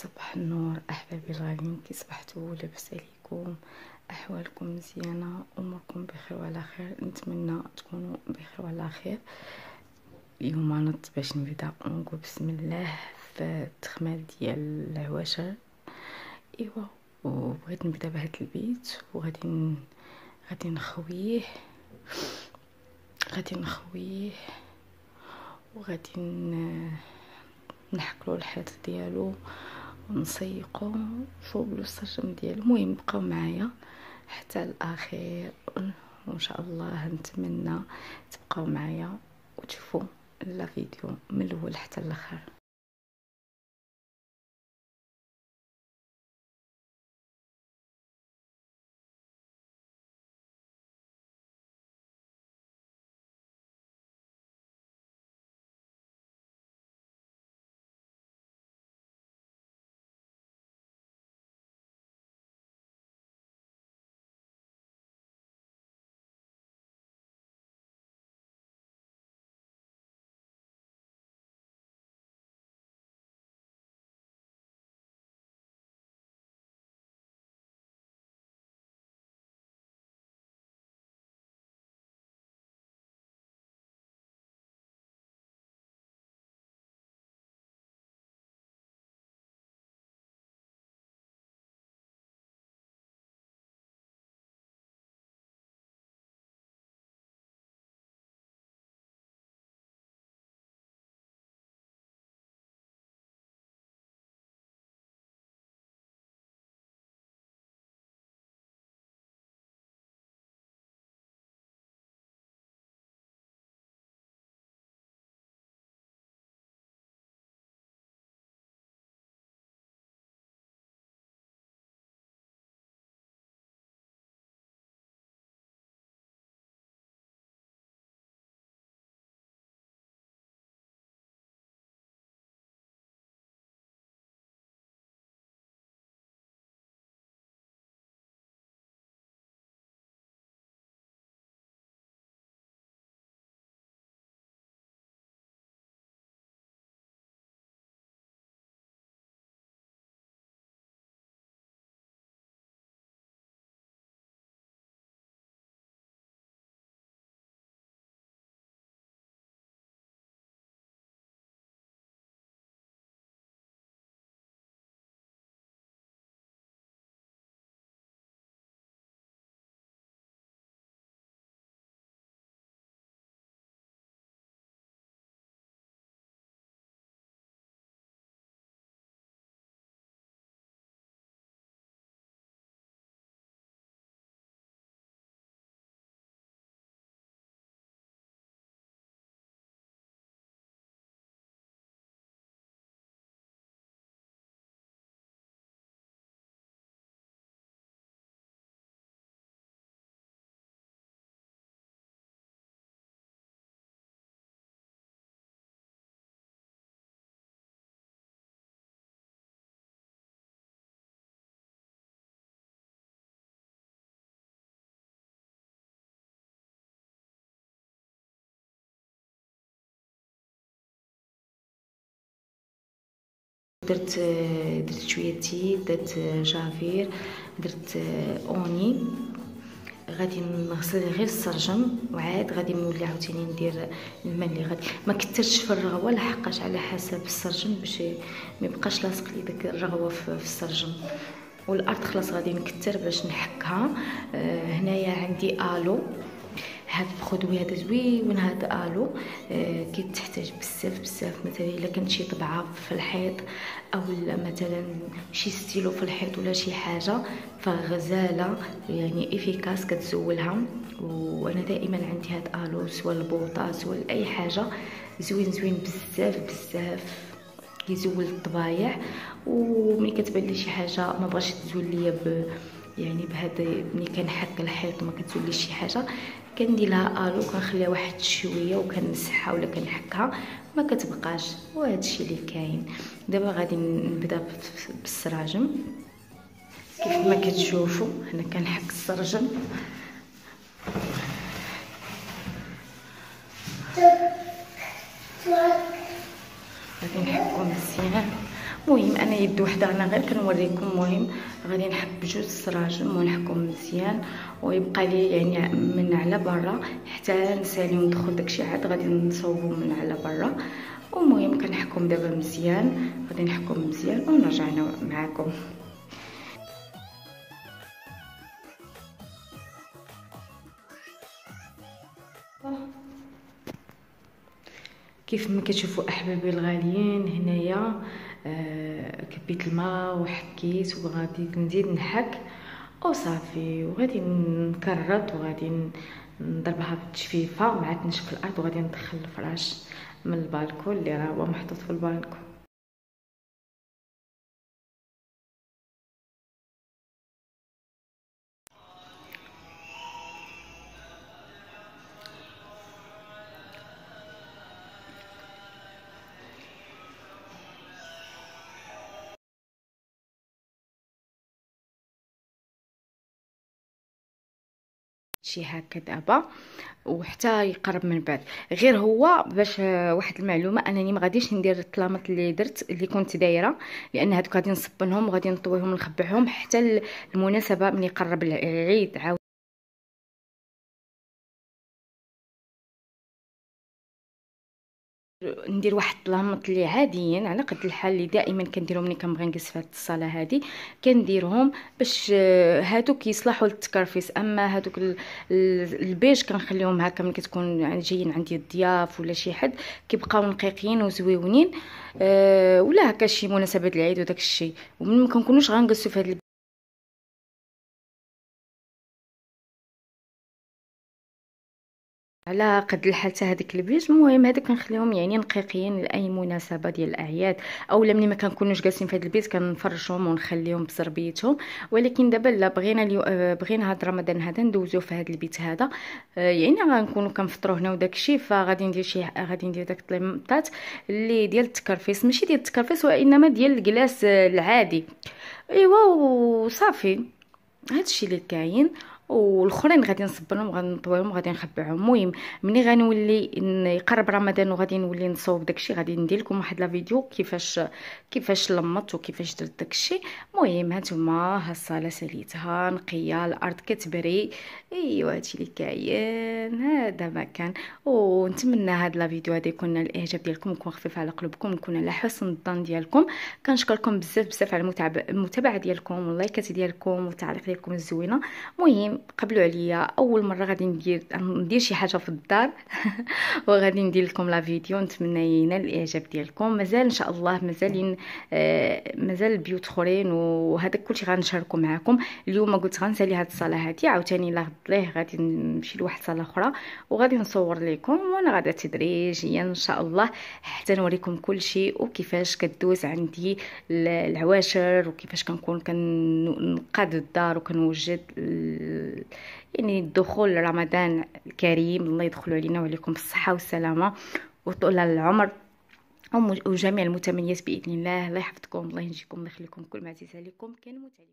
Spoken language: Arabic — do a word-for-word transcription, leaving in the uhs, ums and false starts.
صباح النور احبابي الغاليين، كي صبحتوا لاباس عليكم؟ احوالكم مزيانه؟ اموركم بخير وعلى خير؟ نتمنى تكونوا بخير وعلى خير. اليوم انا باش نبدا نقول بسم الله في التخمال ديال العواشر. ايوا وبغيت نبدا بهذا البيت وغادي غادي نخويه غادي نخويه وغادي نحكلو الحيط ديالو ونسيقو نشوفو السجم ديالو. المهم بقاو معايا حتى الاخير وان شاء الله نتمنى تبقاو معايا وتشوفوا لا فيديو من الاول حتى الاخر. درت درت شويه تي، درت جافير، درت اوني. غادي نغسل غير السرجم وعاد غادي نولي عاوتاني ندير الماء اللي غادي ما كثرش في الرغوه، لحقاش على حسب السرجم باش ما يبقاش لاصق لي داك الرغوه في السرجم. والارض خلاص غادي نكثر باش نحكها. هنايا عندي الو، هاد الخدوي هذا زوين. هاد الو آه كيتحتاج بزاف بزاف. مثلا الا كانت شي طبعه في الحيط او مثلا شي ستيلو في الحيط ولا شي حاجه فغزاله، يعني افيكاس كتزولها. وانا دائما عندي هاد الو سواء البوطه سواء اي حاجه، زوين زوين بزاف بزاف، كيزول الطبايع. وملي كتبان لي شي حاجه ما بغاش تزول ليا ب يعني بهذا، ملي كنحك الحيط ما كتزوليش شي حاجه كندير لها الو كنخليها واحد شويه وكنمسحها ولا كنحكها ما كتبقاش. وهذا الشيء اللي كاين. دابا غادي نبدا بالسراجم كيف ما كتشوفوا. هنا كنحك السرجم غادي نحكو مزيان المهم انا يد وحده انا غير كنوريكم. المهم غادي نحبجو السراجم ونحكم مزيان ويبقى لي يعني من على برا حتى نسالي وندخل داكشي عاد غادي نصوبو من على برا. المهم كنحكم دابا مزيان، غادي نحكم مزيان ونرجع معكم. كيف ما كتشوفوا احبابي الغاليين هنايا آه كبيت الماء وحكيت وغادي نزيد نحك وصافي، وغادي نكرط وغادي نضربها بالتجفيفه مع تنشف الارض، وغادي ندخل الفراش من البالكون اللي راه هو محطوط في البالكون. شي هكا دابا وحتى يقرب من بعد. غير هو باش واحد المعلومه انني ما غاديش ندير الطلامط اللي درت اللي كنت دايره، لان هادوك غادي نصبنهم وغادي نطويهم ونخبعهم حتى المناسبه ملي يقرب العيد عاود. ندير واحد الطلامط اللي عاديين على قد الحال اللي دائما كنديرهم ملي كنبغي نجلس في هاد الصاله هادي، كنديرهم باش هادوك يصلحوا للتكرفيس. اما هادوك البيج كنخليهم هكا ملي كتكون جايين عندي الضياف ولا شي حد كيبقاو نقيقين وزويونين أه ولا هكا شي مناسبه العيد وداك الشيء، ومن ما كنكونوش غنجلسوا في هاد على قد الحال تاع هذيك البيج. المهم هذوك كنخليهم يعني نقيقيين لاي مناسبه ديال الاعياد، اولا ملي ما كنكونوش جالسين في هذا البيت كنفرشهم ونخليهم بزربيتهم. ولكن دابا لا بغينا لي... بغينا هاد رمضان هذا ندوزوه في هذا البيت هذا، يعني غنكونوا كنفطروا هنا وداك الشيء، فغادي ندير شي غادي ندير داك الطليمطات اللي ديال التكرفيس، ماشي ديال التكرفيس وانما ديال الكلاس العادي. ايوا وصافي هذا الشيء اللي كاين، والاخرين غادي نصبرهم وغنطويهم وغادي نخبعهم. المهم ملي غنولي يقرب رمضان وغادي نولي نصوب داكشي غادي ندير لكم واحد لا فيديو كيفاش كيفاش لمطت وكيفاش درت داكشي. المهم هانتوما ها الصاله ساليتها نقيه، الارض كتبري. ايوا هادشي اللي كاين، هذا ما كان. ونتمنى هاد لا فيديو هذا يكون الاعجاب ديالكم، يكون خفيف على قلوبكم، يكون على حسن الظن ديالكم. كنشكركم بزاف بزاف على المتابعه ديالكم واللايكات ديالكم والتعليق ديالكم الزوينه. المهم قبلوا عليا، اول مره غادي ندير ندير شي حاجه في الدار وغادي ندير لكم لا فيديو، نتمنى ينال الاعجاب ديالكم. مازال ان شاء الله مازالين آه مازال البيوت خرين وهذاك كلشي غنشاركو معكم. اليوم قلت غنسالي هاد الصاله هادي، عاوتاني لا غد ليه غادي نمشي لواحد صاله اخرى وغادي نصور لكم، وانا غادا تدريجيا ان شاء الله حتى نوريكم كلشي وكيفاش كدوز عندي العواشر وكيفاش كنكون كنقاد الدار وكنوجد يعني الدخول لرمضان الكريم. الله يدخلوا علينا وعليكم بالصحه والسلامه وطول العمر وجميع المتمنيات باذن الله. الله يحفظكم، الله ينجيكم، الله يخليكم. كل ما عزيز عليكم كان متعلق.